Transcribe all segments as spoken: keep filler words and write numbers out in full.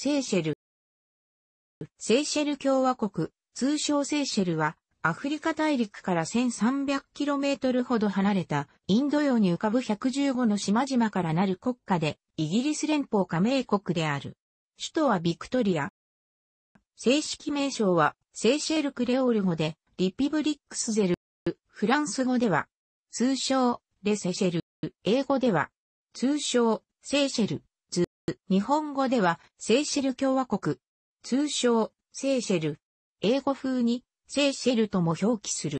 セーシェル。セーシェル共和国、通称セーシェルは、アフリカ大陸から せんさんびゃくキロメートル ほど離れたインド洋に浮かぶひゃくじゅうごの島々からなる国家で、イギリス連邦加盟国である。首都はビクトリア。正式名称は、セーシェルクレオール語で、リピブリックスゼル。フランス語では、通称、レセシェル。英語では、通称、セーシェルズ。日本語では、セーシェル共和国。通称、セーシェル。英語風に、セーシェルとも表記する。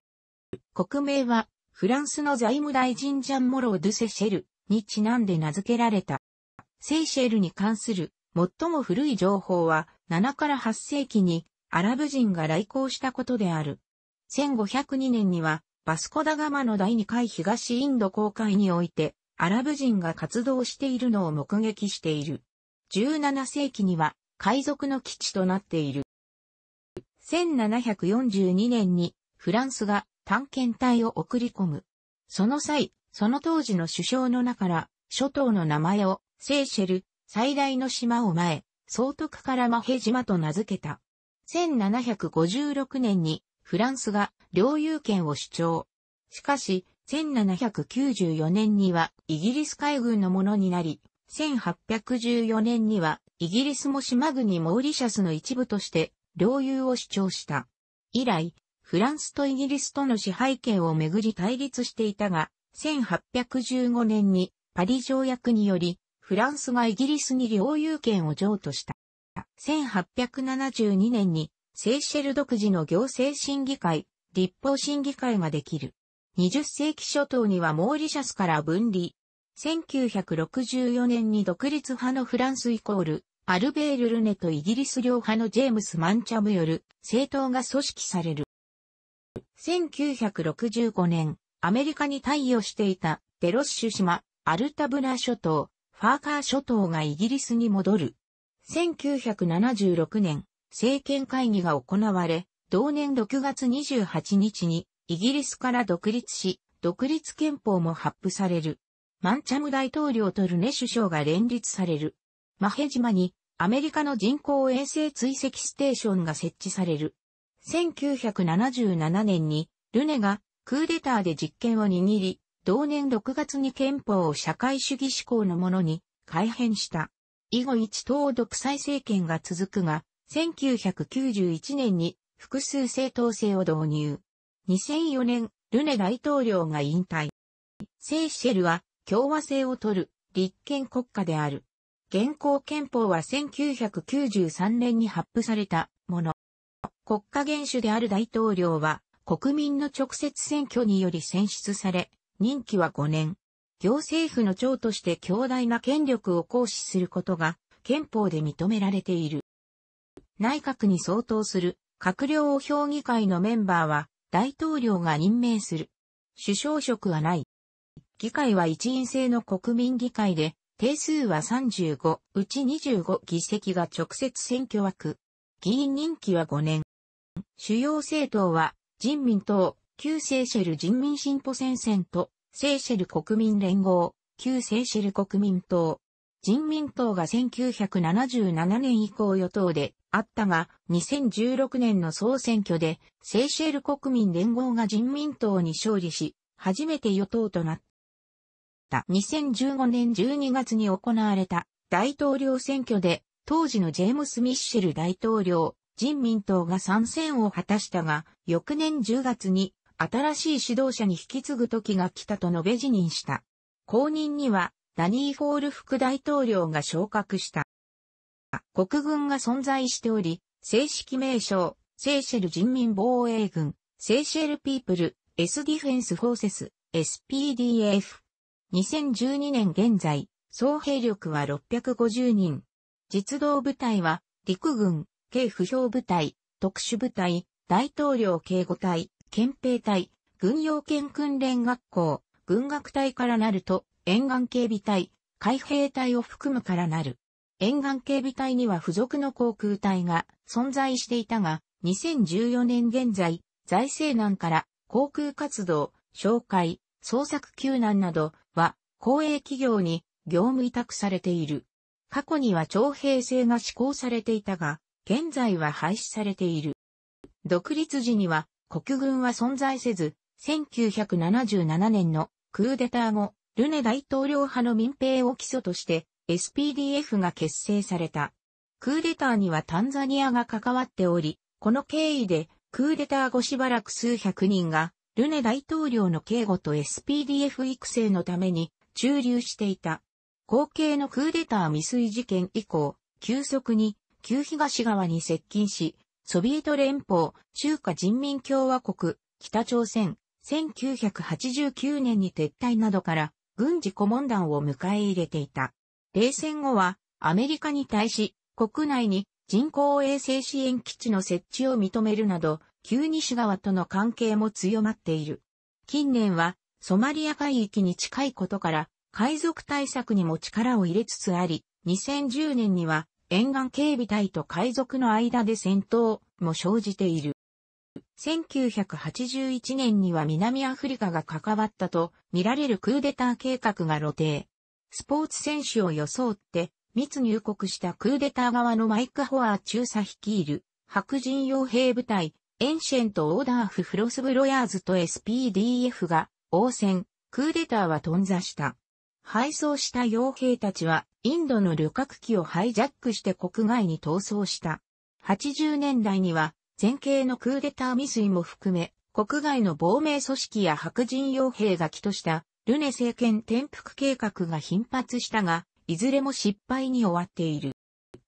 国名は、フランスの財務大臣ジャン・モロー・ドゥ・セシェルにちなんで名付けられた。セーシェルに関する最も古い情報は、ななからはっせいきにアラブ人が来航したことである。せんごひゃくにねんには、バスコダガマのだいにかい東インド航海において、アラブ人が活動しているのを目撃している。じゅうななせいきには、海賊の基地となっている。せんななひゃくよんじゅうにねんにフランスが探検隊を送り込む。その際、その当時の首相の名から、諸島の名前を、セーシェル、最大の島を前、総督からマヘ島と名付けた。せんななひゃくごじゅうろくねんにフランスが領有権を主張。しかし、せんななひゃくきゅうじゅうよねんにはイギリス海軍のものになり、せんはっぴゃくじゅうよねんにはイギリスも島国モーリシャスの一部として領有を主張した。以来、フランスとイギリスとの支配権をめぐり対立していたが、せんはっぴゃくじゅうごねんにパリ条約により、フランスがイギリスに領有権を譲渡した。せんはっぴゃくななじゅうにねんにセーシェル独自の行政審議会、立法審議会ができる。にじゅっせいき初頭にはモーリシャスから分離。せんきゅうひゃくろくじゅうよねんに独立派のフランスイコール、アルベール・ルネとイギリス領派のジェームス・マンチャムよる政党が組織される。せんきゅうひゃくろくじゅうごねん、アメリカに貸与していたデロッシュ島、アルタブラ諸島、ファーカー諸島がイギリスに戻る。せんきゅうひゃくななじゅうろくねん、政権会議が行われ、同年ろくがつにじゅうはちにちにイギリスから独立し、独立憲法も発布される。マンチャム大統領とルネ首相が連立される。マヘ島にアメリカの人工衛星追跡ステーションが設置される。せんきゅうひゃくななじゅうななねんにルネがクーデターで実権を握り、同年ろくがつに憲法を社会主義志向のものに改変した。以後一党独裁政権が続くが、せんきゅうひゃくきゅうじゅういちねんに複数政党制を導入。にせんよねん、ルネ大統領が引退。セーシェルは共和制を取る立憲国家である。現行憲法はせんきゅうひゃくきゅうじゅうさんねんに発布されたもの。国家元首である大統領は国民の直接選挙により選出され、任期はごねん。行政府の長として強大な権力を行使することが憲法で認められている。内閣に相当する閣僚を評議会のメンバーは大統領が任命する。首相職はない。議会は一院制の国民議会で定数はさんじゅうご、うちにじゅうごぎせきが直接選挙枠。議員任期はごねん。主要政党は人民党、旧セーシェル人民進歩戦線と、セーシェル国民連合、旧セーシェル国民党。人民党がせんきゅうひゃくななじゅうななねん以降与党であったが、にせんじゅうろくねんの総選挙で、セーシェル国民連合が人民党に勝利し、初めて与党となった。にせんじゅうごねんじゅうにがつに行われた大統領選挙で、当時のジェームス・ミッシェル大統領、人民党が参戦を果たしたが、翌年じゅうがつに、新しい指導者に引き継ぐ時が来たと述べ辞任した。後任にはダニー・フォール副大統領が昇格した。国軍が存在しており、正式名称、セーシェル人民防衛軍、セーシェルピープル、Sディフェンスフォーセス、エスピーディーエフ。にせんじゅうにねん現在、総兵力はろっぴゃくごじゅうにん。実動部隊は、陸軍、軽歩兵部隊、特殊部隊、大統領警護隊。憲兵隊、軍用犬訓練学校、軍楽隊からなると、沿岸警備隊、海兵隊を含むからなる。沿岸警備隊には付属の航空隊が存在していたが、にせんじゅうよねん現在、財政難から航空活動、哨戒、捜索救難などは、公営企業に業務委託されている。過去には徴兵制が施行されていたが、現在は廃止されている。独立時には国軍は存在せず、せんきゅうひゃくななじゅうななねんのクーデター後、ルネ大統領派の民兵を基礎として エスピーディーエフ が結成された。クーデターにはタンザニアが関わっており、この経緯でクーデター後しばらく数百人がルネ大統領の警護と エスピーディーエフ 育成のために駐留していた。後継のクーデター未遂事件以降、急速に旧東側に接近し、ソビエト連邦、中華人民共和国、北朝鮮、せんきゅうひゃくはちじゅうきゅうねんに撤退などから軍事顧問団を迎え入れていた。冷戦後はアメリカに対し、国内に人工衛星支援基地の設置を認めるなど、旧西側との関係も強まっている。近年はソマリア海域に近いことから、海賊対策にも力を入れつつあり、にせんじゅうねんには沿岸警備隊と海賊の間で戦闘も生じている。せんきゅうひゃくはちじゅういちねんには南アフリカが関わったと見られるクーデター計画が露呈。スポーツ選手を装って、密入国したクーデター側のマイク・ホアー中佐率いる白人傭兵部隊エンシェント・オーダーフ・フロス・ブロヤーズと エスピーディーエフ が応戦、クーデターは頓挫した。敗走した傭兵たちはインドの旅客機をハイジャックして国外に逃走した。はちじゅうねんだいには前景のクーデター未遂も含め国外の亡命組織や白人傭兵が起訴したルネ政権転覆計画が頻発したが、いずれも失敗に終わっている。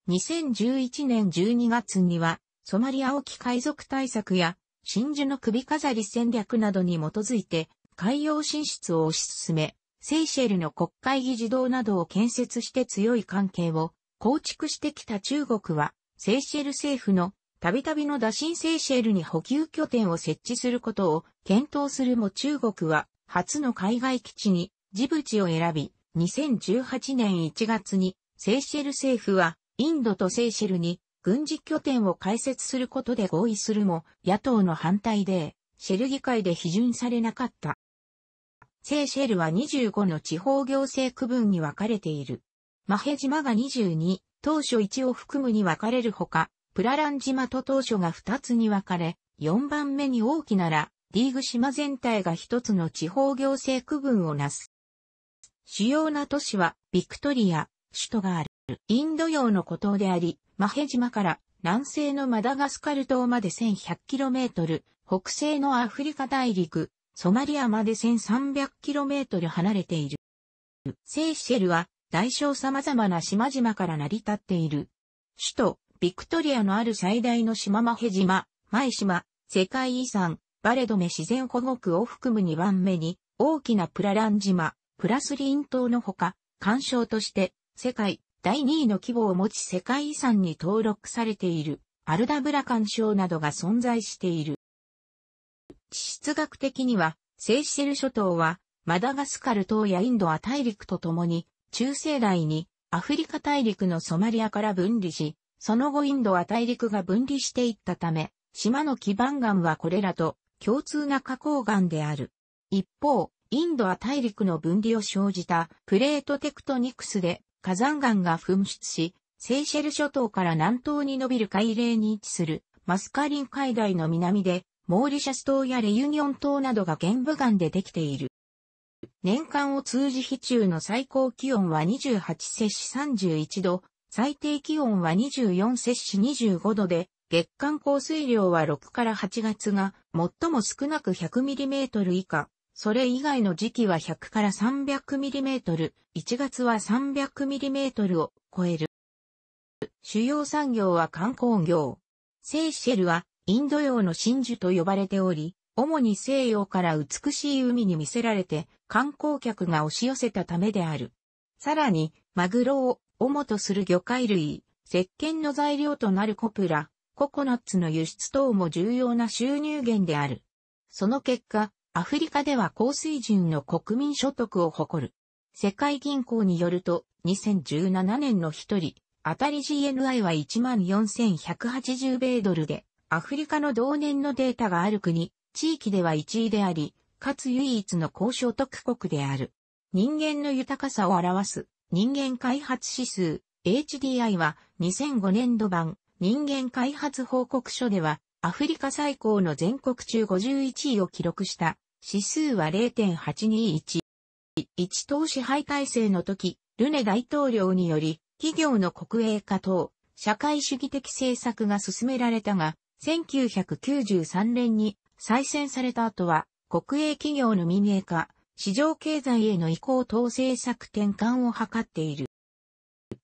にせんじゅういちねんじゅうにがつには、ソマリア沖海賊対策や、真珠の首飾り戦略などに基づいて、海洋進出を推し進め、セイシェルの国会議事堂などを建設して強い関係を構築してきた中国は、セイシェル政府のたびたびの打診セイシェルに補給拠点を設置することを検討するも中国は、初の海外基地にジブチを選び、にせんじゅうはちねんいちがつにセイシェル政府はインドとセイシェルに軍事拠点を開設することで合意するも野党の反対でシェル議会で批准されなかった。セイシェルはにじゅうごの地方行政区分に分かれている。マヘ島がにじゅうに、島嶼いちを含むに分かれるほか、プララン島と島嶼がふたつに分かれ、よんばんめに大きなラ・ディーグ島全体がひとつの地方行政区分をなす。主要な都市はビクトリア、首都がある。インド洋の孤島であり、マヘ島から南西のマダガスカル島まで せんひゃくキロメートル、北西のアフリカ大陸、ソマリアまで せんさんびゃくキロメートル 離れている。セイシェルは大小様々な島々から成り立っている。首都、ビクトリアのある最大の島マヘ島、マイ島、世界遺産、バレドメ自然保護区を含むにばんめに、大きなプララン島。プラスリン島のほか、環礁として、世界だいにいの規模を持ち世界遺産に登録されている、アルダブラ環礁などが存在している。地質学的には、セイシェル諸島は、マダガスカル島やインド亜大陸とともに、中生代にアフリカ大陸のソマリアから分離し、その後インド亜大陸が分離していったため、島の基盤岩はこれらと共通な花崗岩である。一方、インド亜大陸の分離を生じたプレートテクトニクスで火山岩が噴出し、セイシェル諸島から南東に伸びる海嶺に位置するマスカリン海台の南で、モーリシャス島やレユニオン島などが玄武岩でできている。年間を通じ日中の最高気温はにじゅうはちせっしさんじゅういちど、最低気温はにじゅうよんせっしにじゅうごどで、月間降水量はろくからはちがつが最も少なく ひゃくミリメートル 以下。それ以外の時期はひゃくからさんびゃくミリメートル、いちがつはさんびゃくミリメートルを超える。主要産業は観光業。セイシェルはインド洋の真珠と呼ばれており、主に西洋から美しい海に魅せられて観光客が押し寄せたためである。さらに、マグロを主とする魚介類、石鹸の材料となるコプラ、ココナッツの輸出等も重要な収入源である。その結果、アフリカでは高水準の国民所得を誇る。世界銀行によると、にせんじゅうななねんのひとり当たり ジーエヌアイ は いちまんよんせんひゃくはちじゅうべいドルで、アフリカの同年のデータがある国、地域ではいちいであり、かつ唯一の高所得国である。人間の豊かさを表す、人間開発指数、エイチディーアイ はにせんごねん度版人間開発報告書ではアフリカ最高の全国中ごじゅういちいを記録した指数は ゼロ点はちにいち。一党支配体制の時、ルネ大統領により企業の国営化等社会主義的政策が進められたが、せんきゅうひゃくきゅうじゅうさんねんに再選された後は国営企業の民営化、市場経済への移行等政策転換を図っている。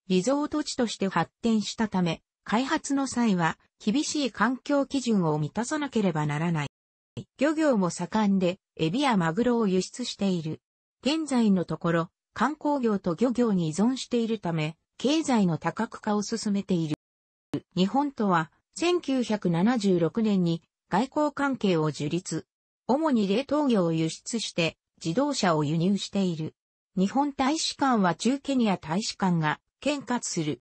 リゾート地として発展したため、開発の際は厳しい環境基準を満たさなければならない。漁業も盛んで、エビやマグロを輸出している。現在のところ、観光業と漁業に依存しているため、経済の多角化を進めている。日本とは、せんきゅうひゃくななじゅうろくねんに外交関係を樹立。主に冷凍魚を輸出して、自動車を輸入している。日本大使館は駐ケニア大使館が管轄する。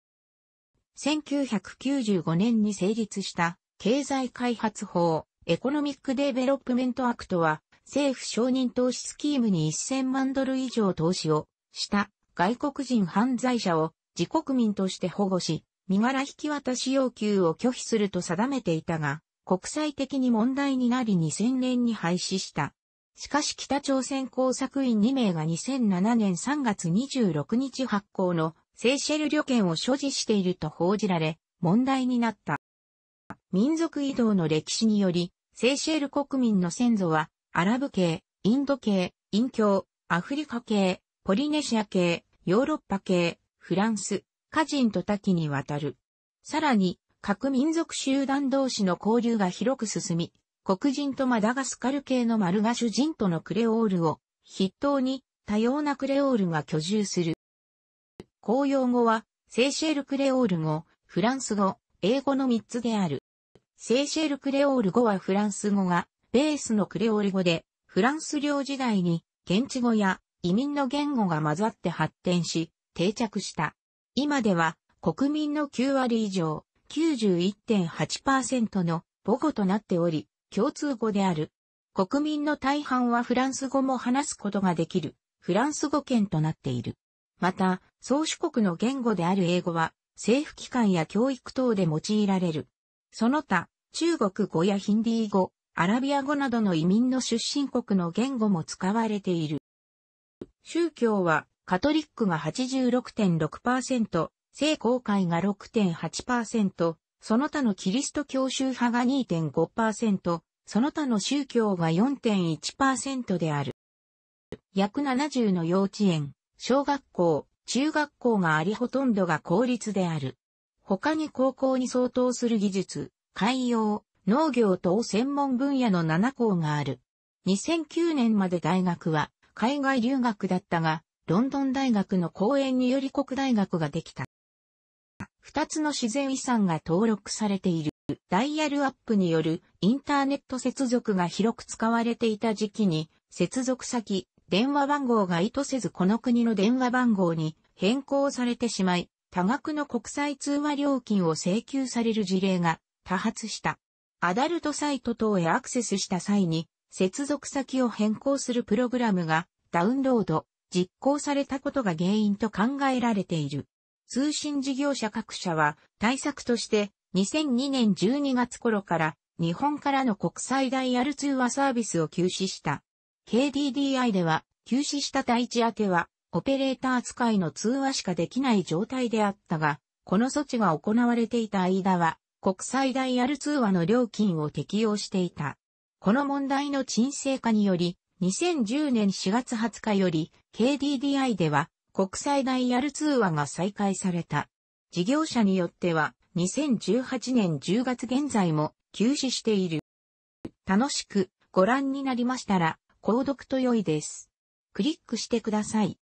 せんきゅうひゃくきゅうじゅうごねんに成立した経済開発法、エコノミックデベロップメントアクトは政府承認投資スキームにせんまんドル以上投資をした外国人犯罪者を自国民として保護し、身柄引き渡し要求を拒否すると定めていたが、国際的に問題になりにせんねんに廃止した。しかし北朝鮮工作員にめいがにせんななねんさんがつにじゅうろくにち発行のセーシェル旅券を所持していると報じられ、問題になった。民族移動の歴史により、セーシェル国民の先祖は、アラブ系、インド系、イン教、アフリカ系、ポリネシア系、ヨーロッパ系、フランス、華人と多岐にわたる。さらに、各民族集団同士の交流が広く進み、黒人とマダガスカル系のマルガシュ人とのクレオールを筆頭に多様なクレオールが居住する。公用語はセーシェルクレオール語、フランス語、英語のみっつである。セーシェルクレオール語はフランス語がベースのクレオール語で、フランス領時代に現地語や移民の言語が混ざって発展し定着した。今では国民のきゅうわり以上、きゅうじゅういちてんはちパーセント の母語となっており、共通語である。国民の大半はフランス語も話すことができる、フランス語圏となっている。また、宗主国の言語である英語は、政府機関や教育等で用いられる。その他、中国語やヒンディー語、アラビア語などの移民の出身国の言語も使われている。宗教は、カトリックが はちじゅうろくてんろくパーセント、正教会が ろくてんはちパーセント、その他のキリスト教宗派が にてんごパーセント、その他の宗教が よんてんいちパーセント である。約ななじゅうの幼稚園、小学校、中学校がありほとんどが公立である。他に高校に相当する技術、海洋、農業等専門分野のななこうがある。にせんきゅうねんまで大学は海外留学だったが、ロンドン大学の講演により国大学ができた。二つの自然遺産が登録されている。ダイヤルアップによるインターネット接続が広く使われていた時期に、接続先、電話番号が意図せずこの国の電話番号に変更されてしまい、多額の国際通話料金を請求される事例が多発した。アダルトサイト等へアクセスした際に、接続先を変更するプログラムがダウンロード、実行されたことが原因と考えられている。通信事業者各社は対策としてにせんにねんじゅうにがつ頃から日本からの国際ダイヤル通話サービスを休止した。ケーディーディーアイ では休止した対地宛てはオペレーター使いの通話しかできない状態であったが、この措置が行われていた間は国際ダイヤル通話の料金を適用していた。この問題の沈静化によりにせんじゅうねんしがつはつかより ケーディーディーアイ では国際ダイヤル通話が再開された。事業者によってはにせんじゅうはちねんじゅうがつ現在も休止している。楽しくご覧になりましたら購読と良いです。クリックしてください。